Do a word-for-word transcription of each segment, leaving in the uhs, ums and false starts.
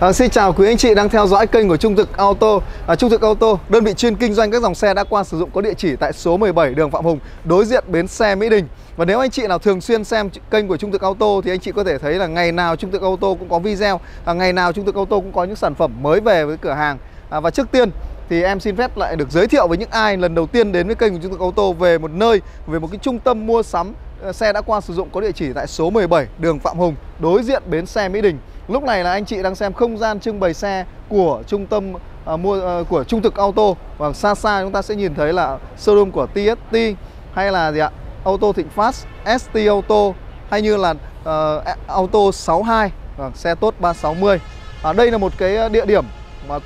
À, xin chào quý anh chị đang theo dõi kênh của Trung Thức Auto. à, Trung Thức Auto, đơn vị chuyên kinh doanh các dòng xe đã qua sử dụng, có địa chỉ tại số mười bảy đường Phạm Hùng, đối diện bến xe Mỹ Đình. Và nếu anh chị nào thường xuyên xem kênh của Trung Thức Auto thì anh chị có thể thấy là ngày nào Trung Thức Auto cũng có video, à, ngày nào Trung Thức Auto cũng có những sản phẩm mới về với cửa hàng. à, Và trước tiên thì em xin phép lại được giới thiệu với những ai lần đầu tiên đến với kênh của Trung Thức Auto về một nơi, về một cái trung tâm mua sắm xe đã qua sử dụng có địa chỉ tại số mười bảy đường Phạm Hùng, đối diện bến xe Mỹ Đình. Lúc này là anh chị đang xem không gian trưng bày xe của trung tâm à, mua à, của Trung Thức Auto. Và xa xa chúng ta sẽ nhìn thấy là showroom của tê ét tê hay là gì ạ? Auto Thịnh Phát, ét tê Auto hay như là à, Auto sáu hai, à, xe tốt ba sáu mươi. À, đây là một cái địa điểm mà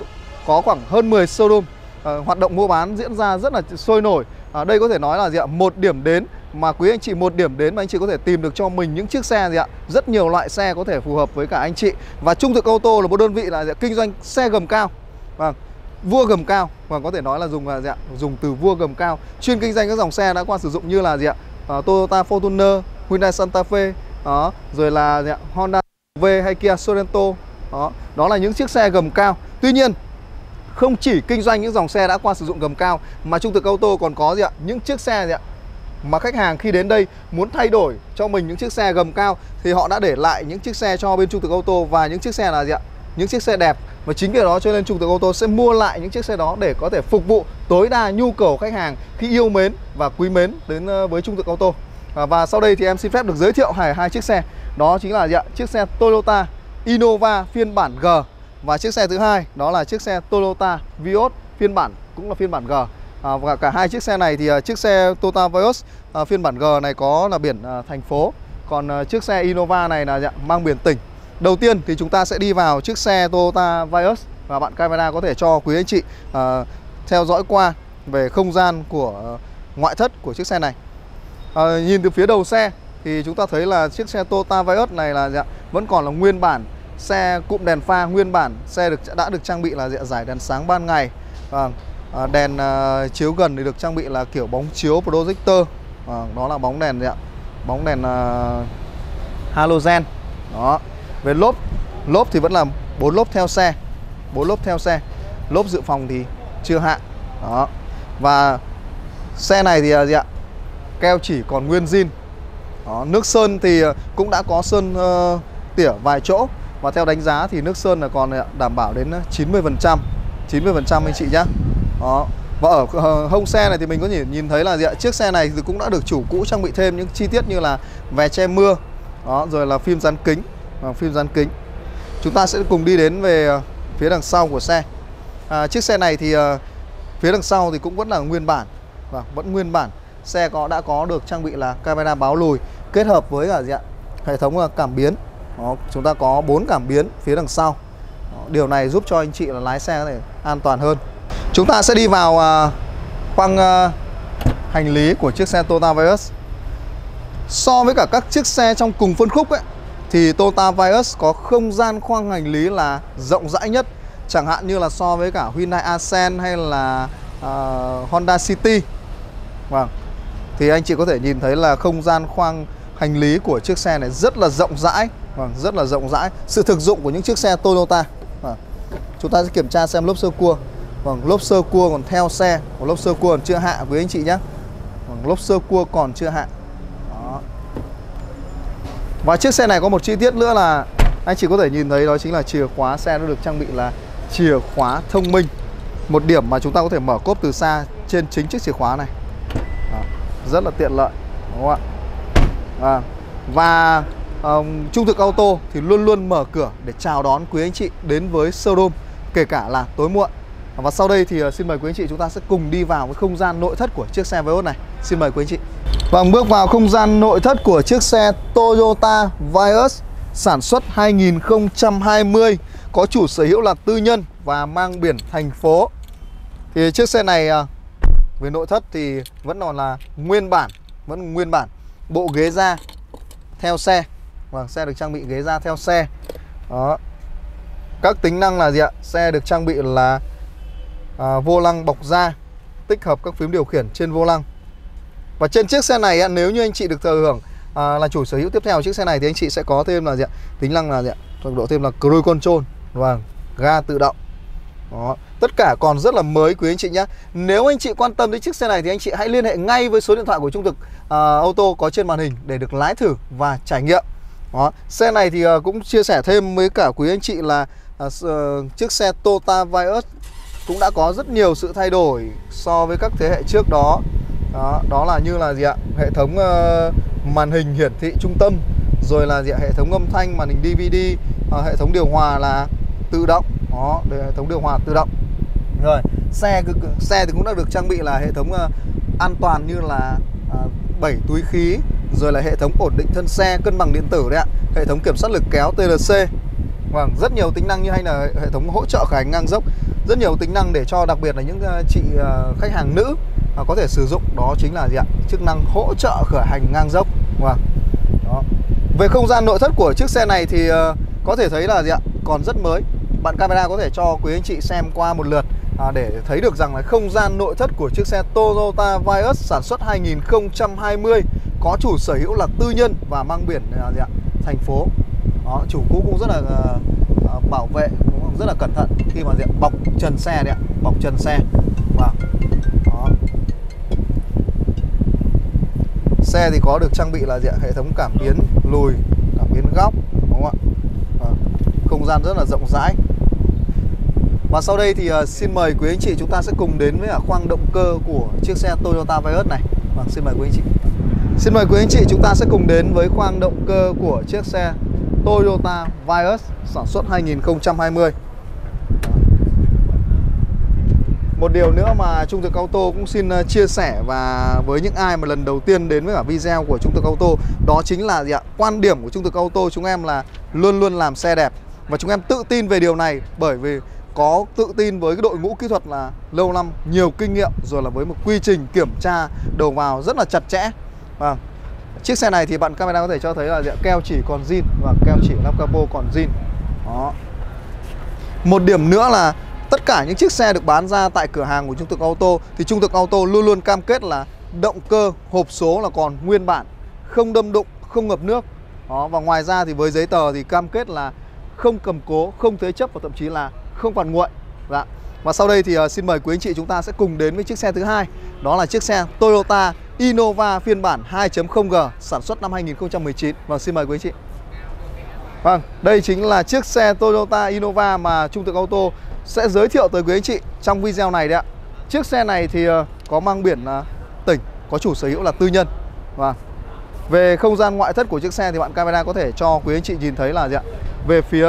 có khoảng hơn mười showroom, à, hoạt động mua bán diễn ra rất là sôi nổi. À, đây có thể nói là gì ạ? Một điểm đến mà quý anh chị một điểm đến mà anh chị có thể tìm được cho mình những chiếc xe gì ạ, rất nhiều loại xe có thể phù hợp với cả anh chị. Và Trung Thức Auto là một đơn vị là gì ạ? Kinh doanh xe gầm cao, và vua gầm cao, và có thể nói là dùng là gì ạ? Dùng từ vua gầm cao, chuyên kinh doanh các dòng xe đã qua sử dụng như là gì ạ? À, Toyota Fortuner, Hyundai Santa Fe, đó, rồi là gì ạ? Honda V hay Kia Sorento, đó, đó là những chiếc xe gầm cao. Tuy nhiên không chỉ kinh doanh những dòng xe đã qua sử dụng gầm cao mà Trung Thức Auto còn có gì ạ? Những chiếc xe gì ạ? Mà khách hàng khi đến đây muốn thay đổi cho mình những chiếc xe gầm cao thì họ đã để lại những chiếc xe cho bên Trung Thức Auto, và những chiếc xe là gì ạ? Những chiếc xe đẹp. Và chính vì đó cho nên Trung Thức Auto sẽ mua lại những chiếc xe đó để có thể phục vụ tối đa nhu cầu khách hàng khi yêu mến và quý mến đến với Trung Thức Auto. à, Và sau đây thì em xin phép được giới thiệu hài hai chiếc xe. Đó chính là gì ạ? Chiếc xe Toyota Innova phiên bản G. Và chiếc xe thứ hai đó là chiếc xe Toyota Vios phiên bản, cũng là phiên bản G. À, và cả hai chiếc xe này thì uh, chiếc xe Toyota Vios uh, phiên bản G này có là biển uh, thành phố, còn uh, chiếc xe Innova này là dạng mang biển tỉnh. Đầu tiên thì chúng ta sẽ đi vào chiếc xe Toyota Vios, và bạn camera có thể cho quý anh chị uh, theo dõi qua về không gian của uh, ngoại thất của chiếc xe này. Uh, nhìn từ phía đầu xe thì chúng ta thấy là chiếc xe Toyota Vios này là dạng vẫn còn là nguyên bản xe cụm đèn pha nguyên bản, xe được đã được trang bị là dạng giải đèn sáng ban ngày. Và uh, À, đèn à, chiếu gần thì được trang bị là kiểu bóng chiếu projector, à, đó là bóng đèn gì ạ? Bóng đèn à, halogen đó. Về lốp, lốp thì vẫn là bốn lốp theo xe, bốn lốp theo xe, lốp dự phòng thì chưa hạ đó. Và xe này thì à, gì ạ? Keo chỉ còn nguyên zin đó. Nước sơn thì cũng đã có sơn uh, tỉa vài chỗ, và theo đánh giá thì nước sơn là còn đảm bảo đến chín mươi phần trăm, chín mươi phần trăm anh chị nhá. Đó. Và ở hông xe này thì mình có thể nhìn thấy là gì ạ? Chiếc xe này thì cũng đã được chủ cũ trang bị thêm những chi tiết như là vè che mưa, đó, rồi là phim dán kính, à, phim dán kính. Chúng ta sẽ cùng đi đến về phía đằng sau của xe. à, Chiếc xe này thì à, phía đằng sau thì cũng vẫn là nguyên bản, và vẫn nguyên bản. Xe có đã có được trang bị là camera báo lùi kết hợp với cả gì ạ? Hệ thống cảm biến. Đó, chúng ta có bốn cảm biến phía đằng sau. Đó, điều này giúp cho anh chị là lái xe có thể an toàn hơn. Chúng ta sẽ đi vào khoang hành lý của chiếc xe Toyota Vios. So với cả các chiếc xe trong cùng phân khúc ấy, thì Toyota Vios có không gian khoang hành lý là rộng rãi nhất, chẳng hạn như là so với cả Hyundai Accent hay là uh, Honda City. Vâng. Thì anh chị có thể nhìn thấy là không gian khoang hành lý của chiếc xe này rất là rộng rãi, vâng, rất là rộng rãi. Sự thực dụng của những chiếc xe Toyota. Vâng. Chúng ta sẽ kiểm tra xem lốp sơ cua. Vâng, lốp sơ cua còn theo xe, lốp sơ cua còn chưa hạ với anh chị nhé. Vâng, lốp sơ cua còn chưa hạ. Đó. Và chiếc xe này có một chi tiết nữa là anh chị có thể nhìn thấy, đó chính là chìa khóa xe nó được trang bị là chìa khóa thông minh. Một điểm mà chúng ta có thể mở cốp từ xa trên chính chiếc chìa khóa này. Đó. Rất là tiện lợi, đúng không ạ? À. Và um, Trung Thức Auto thì luôn luôn mở cửa để chào đón quý anh chị đến với showroom, kể cả là tối muộn. Và sau đây thì xin mời quý anh chị chúng ta sẽ cùng đi vào cái không gian nội thất của chiếc xe Vios này. Xin mời quý anh chị. Và bước vào không gian nội thất của chiếc xe Toyota Vios sản xuất hai nghìn không trăm hai mươi, có chủ sở hữu là tư nhân và mang biển thành phố. Thì chiếc xe này về nội thất thì vẫn còn là nguyên bản, vẫn nguyên bản. Bộ ghế da theo xe. Vâng, xe được trang bị ghế da theo xe. Đó. Các tính năng là gì ạ? Xe được trang bị là À, vô lăng bọc da, tích hợp các phím điều khiển trên vô lăng. Và trên chiếc xe này nếu như anh chị được thừa hưởng à, là chủ sở hữu tiếp theo chiếc xe này thì anh chị sẽ có thêm là gì ạ? Tính năng là gì ạ? Tốc độ thêm là cruise control. Vâng, ga tự động. Đó. Tất cả còn rất là mới quý anh chị nhé. Nếu anh chị quan tâm đến chiếc xe này thì anh chị hãy liên hệ ngay với số điện thoại của Trung Thực uh, Auto có trên màn hình để được lái thử và trải nghiệm. Đó. Xe này thì uh, cũng chia sẻ thêm với cả quý anh chị là uh, uh, chiếc xe Toyota Vios cũng đã có rất nhiều sự thay đổi so với các thế hệ trước đó. Đó, đó là như là gì ạ? Hệ thống uh, màn hình hiển thị trung tâm, rồi là gì ạ? Hệ thống âm thanh, màn hình đê vê đê, uh, hệ thống điều hòa là tự động. Đó, hệ thống điều hòa tự động. Rồi, xe xe thì cũng đã được trang bị là hệ thống uh, an toàn như là uh, bảy túi khí, rồi là hệ thống ổn định thân xe, cân bằng điện tử đấy ạ, hệ thống kiểm soát lực kéo tê lờ xê. Vâng, rất nhiều tính năng như hay là hệ thống hỗ trợ khởi hành ngang dốc, rất nhiều tính năng để cho đặc biệt là những uh, chị uh, khách hàng nữ uh, có thể sử dụng, đó chính là gì ạ? Chức năng hỗ trợ khởi hành ngang dốc. Vâng. Đó. Về không gian nội thất của chiếc xe này thì uh, có thể thấy là gì ạ? Còn rất mới. Bạn camera có thể cho quý anh chị xem qua một lượt à, để thấy được rằng là không gian nội thất của chiếc xe Toyota Vios sản xuất hai nghìn không trăm hai mươi, có chủ sở hữu là tư nhân và mang biển à, gì ạ? Thành phố. Đó, chủ cũ cũng rất là à, bảo vệ, cũng rất là cẩn thận khi mà gì ạ? Bọc trần xe đấy ạ, bọc trần xe. Wow. Đó. Xe thì có được trang bị là gì ạ? Hệ thống cảm biến lùi, cảm biến góc, đúng không ạ? À, không gian rất là rộng rãi. Và sau đây thì uh, xin mời quý anh chị chúng ta sẽ cùng đến với khoang động cơ của chiếc xe Toyota Vios này. Vâng, xin mời quý anh chị. Xin mời quý anh chị chúng ta sẽ cùng đến với khoang động cơ của chiếc xe Toyota Vios sản xuất hai nghìn không trăm hai mươi. Một điều nữa mà Trung Thực Auto cũng xin chia sẻ và với những ai mà lần đầu tiên đến với cả video của Trung Thực Auto, đó chính là gì ạ? Quan điểm của Trung Thực Auto chúng em là luôn luôn làm xe đẹp, và chúng em tự tin về điều này bởi vì có tự tin với cái đội ngũ kỹ thuật là lâu năm, nhiều kinh nghiệm, rồi là với một quy trình kiểm tra đầu vào rất là chặt chẽ. Và chiếc xe này thì bạn camera có thể cho thấy là keo chỉ còn zin, và keo chỉ lắp capo còn zin. Đó. Một điểm nữa là tất cả những chiếc xe được bán ra tại cửa hàng của Trung Thực Auto thì Trung Thực Auto luôn luôn cam kết là động cơ, hộp số là còn nguyên bản, không đâm đụng, không ngập nước. Đó. Và ngoài ra thì với giấy tờ thì cam kết là không cầm cố, không thế chấp và thậm chí là không phạt nguội. Dạ. Và sau đây thì uh, xin mời quý anh chị chúng ta sẽ cùng đến với chiếc xe thứ hai, đó là chiếc xe Toyota Innova phiên bản hai chấm không G sản xuất năm hai nghìn không trăm mười chín. Và xin mời quý anh chị. Vâng, đây chính là chiếc xe Toyota Innova mà Trung Thực Auto sẽ giới thiệu tới quý anh chị trong video này đấy ạ. Chiếc xe này thì uh, có mang biển uh, tỉnh, có chủ sở hữu là tư nhân. Và về không gian ngoại thất của chiếc xe thì bạn camera có thể cho quý anh chị nhìn thấy là gì ạ? Về phía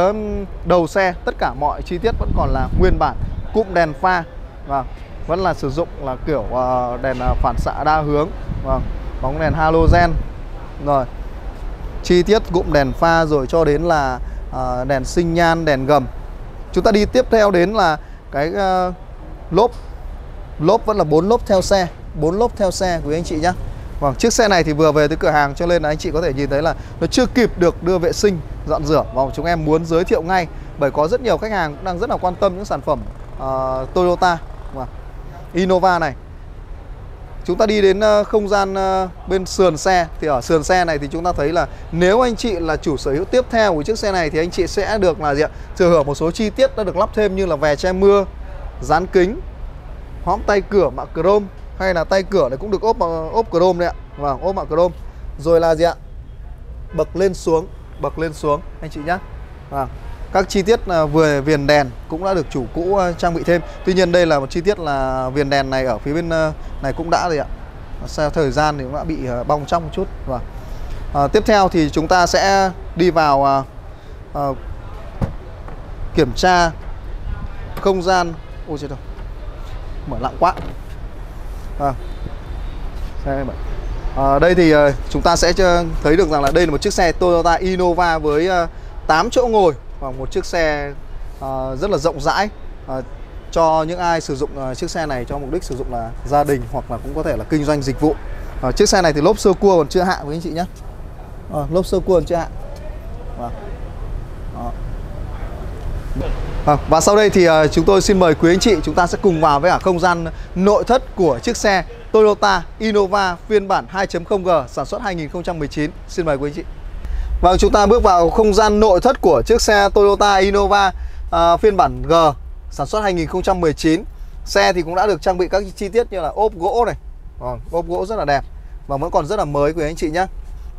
đầu xe, tất cả mọi chi tiết vẫn còn là nguyên bản, cụm đèn pha và vẫn là sử dụng là kiểu đèn phản xạ đa hướng, và bóng đèn halogen, rồi chi tiết cụm đèn pha, rồi cho đến là đèn sinh nhan, đèn gầm. Chúng ta đi tiếp theo đến là cái lốp, lốp vẫn là bốn lốp theo xe, bốn lốp theo xe quý anh chị nhé. Vâng, chiếc xe này thì vừa về tới cửa hàng cho nên là anh chị có thể nhìn thấy là nó chưa kịp được đưa vệ sinh, dọn rửa, và chúng em muốn giới thiệu ngay bởi có rất nhiều khách hàng cũng đang rất là quan tâm những sản phẩm uh, Toyota và Innova này. Chúng ta đi đến uh, không gian uh, bên sườn xe thì ở sườn xe này thì chúng ta thấy là nếu anh chị là chủ sở hữu tiếp theo của chiếc xe này thì anh chị sẽ được là gì ạ? Thừa hưởng một số chi tiết đã được lắp thêm như là vè che mưa, dán kính, hõm tay cửa mạ chrome, hay là tay cửa này cũng được ốp ốp chrome đấy ạ. Vâng, ốp mạ chrome. Rồi là gì ạ? Bậc lên xuống, bậc lên xuống anh chị nhé. Vâng. Các chi tiết vừa viền đèn cũng đã được chủ cũ trang bị thêm. Tuy nhiên đây là một chi tiết là viền đèn này ở phía bên này cũng đã rồi ạ. Sau thời gian thì cũng đã bị bong trong một chút. Vâng. À, tiếp theo thì chúng ta sẽ đi vào à, à, kiểm tra không gian. Ôi trời ơi. Mở lặng quá. À. À, đây thì uh, chúng ta sẽ thấy được rằng là đây là một chiếc xe Toyota Innova với uh, tám chỗ ngồi và một chiếc xe uh, rất là rộng rãi uh, cho những ai sử dụng uh, chiếc xe này cho mục đích sử dụng là gia đình hoặc là cũng có thể là kinh doanh dịch vụ. Uh, chiếc xe này thì lốp sơ cua còn chưa hạ với anh chị nhé. Uh, lốp sơ cua còn chưa hạ. Vâng. Đó. À, và sau đây thì uh, chúng tôi xin mời quý anh chị chúng ta sẽ cùng vào với cả không gian nội thất của chiếc xe Toyota Innova phiên bản hai chấm không G sản xuất hai nghìn không trăm mười chín. Xin mời quý anh chị. Vâng, chúng ta bước vào không gian nội thất của chiếc xe Toyota Innova à, phiên bản G sản xuất hai nghìn không trăm mười chín. Xe thì cũng đã được trang bị các chi tiết như là ốp gỗ này, à, ốp gỗ rất là đẹp và vẫn còn rất là mới quý anh chị nhé.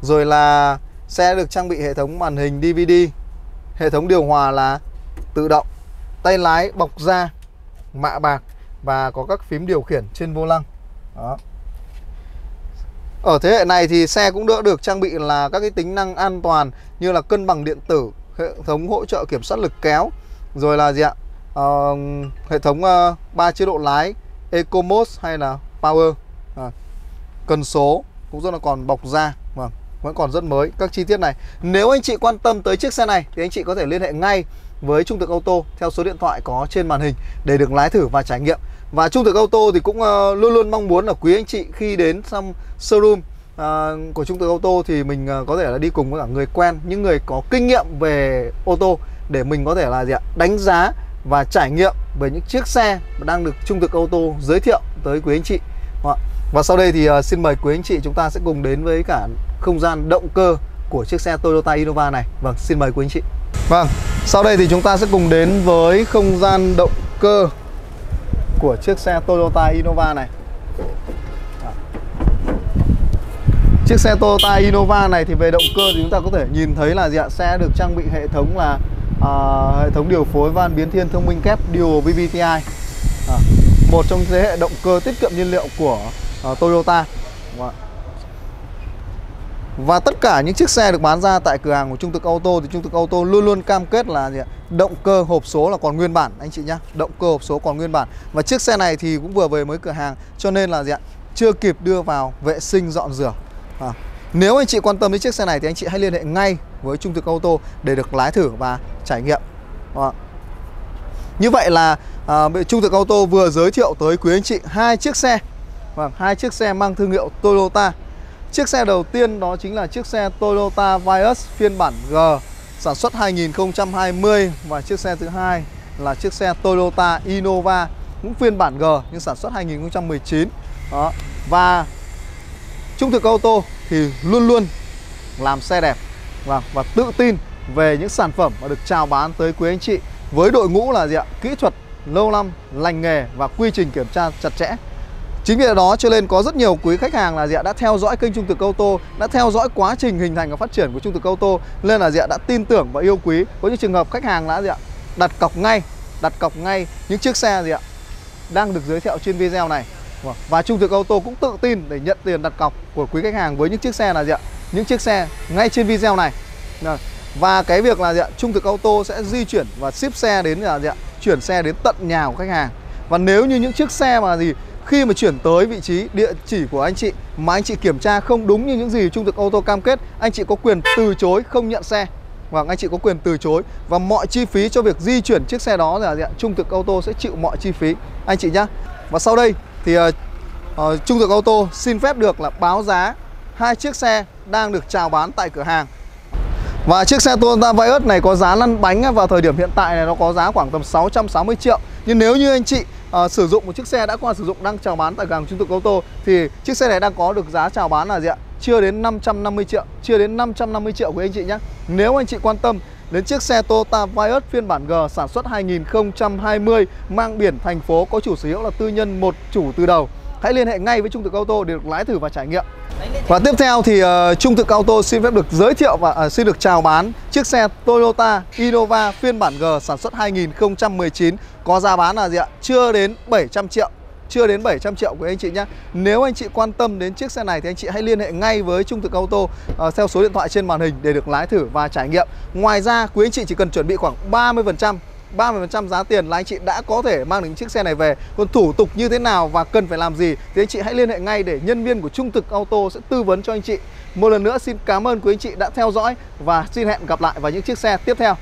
Rồi là xe được trang bị hệ thống màn hình đê vê đê, hệ thống điều hòa là tự động, tay lái bọc da, mạ bạc và có các phím điều khiển trên vô lăng. Đó. Ở thế hệ này thì xe cũng đã được trang bị là các cái tính năng an toàn như là cân bằng điện tử, hệ thống hỗ trợ kiểm soát lực kéo, rồi là gì ạ? Ờ, hệ thống ba chế độ lái Eco Mode hay là Power, à, cần số cũng rất là còn bọc da, vâng, vẫn còn rất mới các chi tiết này. Nếu anh chị quan tâm tới chiếc xe này thì anh chị có thể liên hệ ngay với Trung Thức Auto theo số điện thoại có trên màn hình để được lái thử và trải nghiệm. Và Trung Thức Auto thì cũng uh, luôn luôn mong muốn là quý anh chị khi đến xong showroom uh, của Trung Thức Auto thì mình uh, có thể là đi cùng với cả người quen, những người có kinh nghiệm về ô tô để mình có thể là gì ạ? Đánh giá và trải nghiệm về những chiếc xe đang được Trung Thức Auto giới thiệu tới quý anh chị. Và sau đây thì uh, xin mời quý anh chị chúng ta sẽ cùng đến với cả không gian động cơ của chiếc xe Toyota Innova này. Vâng, xin mời quý anh chị. Vâng, sau đây thì chúng ta sẽ cùng đến với không gian động cơ của chiếc xe Toyota Innova này. Đó. Chiếc xe Toyota Innova này thì về động cơ thì chúng ta có thể nhìn thấy là gì ạ? Xe được trang bị hệ thống là uh, hệ thống điều phối van biến thiên thông minh kép điều vê vê tê i, đó, một trong thế hệ động cơ tiết kiệm nhiên liệu của uh, Toyota. Đó. Và tất cả những chiếc xe được bán ra tại cửa hàng của Trung Thức Auto thì Trung Thức Auto luôn luôn cam kết là gì ạ? Động cơ hộp số là còn nguyên bản anh chị nhá. Động cơ hộp số còn nguyên bản. Và chiếc xe này thì cũng vừa về mới cửa hàng cho nên là gì ạ? Chưa kịp đưa vào vệ sinh dọn rửa. À. Nếu anh chị quan tâm đến chiếc xe này thì anh chị hãy liên hệ ngay với Trung Thức Auto để được lái thử và trải nghiệm. À. Như vậy là à, Trung Thức Auto vừa giới thiệu tới quý anh chị hai chiếc xe. Vâng, hai chiếc xe mang thương hiệu Toyota. Chiếc xe đầu tiên đó chính là chiếc xe Toyota Vios phiên bản G sản xuất hai nghìn không trăm hai mươi và chiếc xe thứ hai là chiếc xe Toyota Innova cũng phiên bản G nhưng sản xuất hai nghìn không trăm mười chín. Đó. Và Trung Thức Auto thì luôn luôn làm xe đẹp và, và tự tin về những sản phẩm mà được chào bán tới quý anh chị với đội ngũ là gì ạ? Kỹ thuật lâu năm, lành nghề và quy trình kiểm tra chặt chẽ. Chính vì đó cho nên có rất nhiều quý khách hàng là gì ạ? Đã theo dõi kênh Trung Thức Auto, đã theo dõi quá trình hình thành và phát triển của Trung Thức Auto nên là gì ạ? Đã tin tưởng và yêu quý. Có những trường hợp khách hàng đã gì ạ? Đặt cọc ngay, đặt cọc ngay những chiếc xe gì ạ? Đang được giới thiệu trên video này. Và Trung Thức Auto cũng tự tin để nhận tiền đặt cọc của quý khách hàng với những chiếc xe là gì ạ? Những chiếc xe ngay trên video này. Và cái việc là gì ạ? Trung Thức Auto sẽ di chuyển và ship xe đến là gì ạ? Chuyển xe đến tận nhà của khách hàng. Và nếu như những chiếc xe mà gì khi mà chuyển tới vị trí địa chỉ của anh chị mà anh chị kiểm tra không đúng như những gì Trung Thức Auto cam kết, anh chị có quyền từ chối không nhận xe. Và anh chị có quyền từ chối và mọi chi phí cho việc di chuyển chiếc xe đó là Trung Thức Auto sẽ chịu mọi chi phí anh chị nhá. Và sau đây thì uh, uh, Trung Thức Auto xin phép được là báo giá hai chiếc xe đang được chào bán tại cửa hàng. Và chiếc xe Toyota Vios này có giá lăn bánh vào thời điểm hiện tại này nó có giá khoảng tầm sáu trăm sáu mươi triệu. Nhưng nếu như anh chị À, sử dụng một chiếc xe đã qua sử dụng đang chào bán tại cửa hàng Trung Thức Auto thì chiếc xe này đang có được giá chào bán là gì ạ? Chưa đến năm trăm năm mươi triệu, chưa đến năm trăm năm mươi triệu của anh chị nhé. Nếu anh chị quan tâm đến chiếc xe Toyota Vios phiên bản G sản xuất hai nghìn không trăm hai mươi mang biển thành phố có chủ sở hữu là tư nhân một chủ từ đầu, hãy liên hệ ngay với Trung Thức Auto để được lái thử và trải nghiệm. Và tiếp theo thì uh, Trung Thức Auto xin phép được giới thiệu và uh, xin được chào bán chiếc xe Toyota Innova phiên bản G sản xuất hai nghìn không trăm mười chín có giá bán là gì ạ? Chưa đến bảy trăm triệu, chưa đến bảy trăm triệu của anh chị nhé. Nếu anh chị quan tâm đến chiếc xe này thì anh chị hãy liên hệ ngay với Trung Thức Auto uh, theo số điện thoại trên màn hình để được lái thử và trải nghiệm. Ngoài ra quý anh chị chỉ cần chuẩn bị khoảng ba mươi phần trăm ba mươi phần trăm giá tiền là anh chị đã có thể mang đến chiếc xe này về. Còn thủ tục như thế nào và cần phải làm gì thì anh chị hãy liên hệ ngay để nhân viên của Trung Thức Auto sẽ tư vấn cho anh chị. Một lần nữa xin cảm ơn quý anh chị đã theo dõi và xin hẹn gặp lại vào những chiếc xe tiếp theo.